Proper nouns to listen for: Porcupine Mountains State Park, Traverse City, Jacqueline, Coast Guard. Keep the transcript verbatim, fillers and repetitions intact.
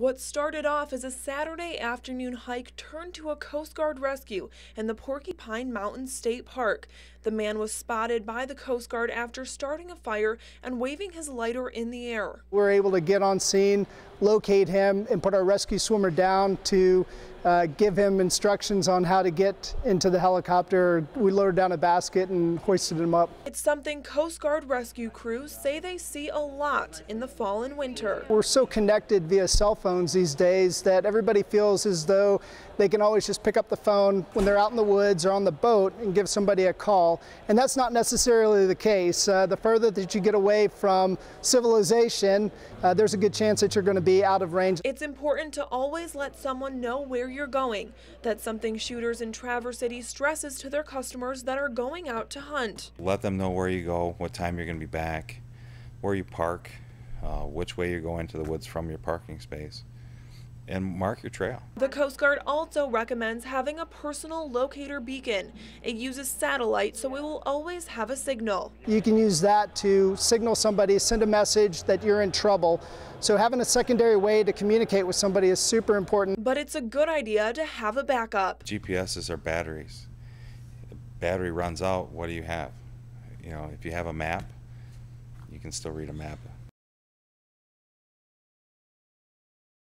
What started off as a Saturday afternoon hike turned to a Coast Guard rescue in the Porcupine Mountains State Park. The man was spotted by the Coast Guard after starting a fire and waving his lighter in the air. We were able to get on scene, locate him, and put our rescue swimmer down to uh, give him instructions on how to get into the helicopter. We loaded down a basket and hoisted him up. It's something Coast Guard rescue crews say they see a lot in the fall and winter. We're so connected via cell phone these days that everybody feels as though they can always just pick up the phone when they're out in the woods or on the boat and give somebody a call. And that's not necessarily the case. Uh, the further that you get away from civilization, uh, there's a good chance that you're going to be out of range. It's important to always let someone know where you're going. That's something shooters in Traverse City stresses to their customers that are going out to hunt. Let them know where you go, what time you're going to be back, where you park, Uh, which way you go into the woods from your parking space, and mark your trail. The Coast Guard also recommends having a personal locator beacon. It uses satellite, so it will always have a signal. You can use that to signal somebody, send a message that you're in trouble. So having a secondary way to communicate with somebody is super important. But it's a good idea to have a backup. G P S's are batteries. If battery runs out, what do you have? You know, if you have a map, you can still read a map.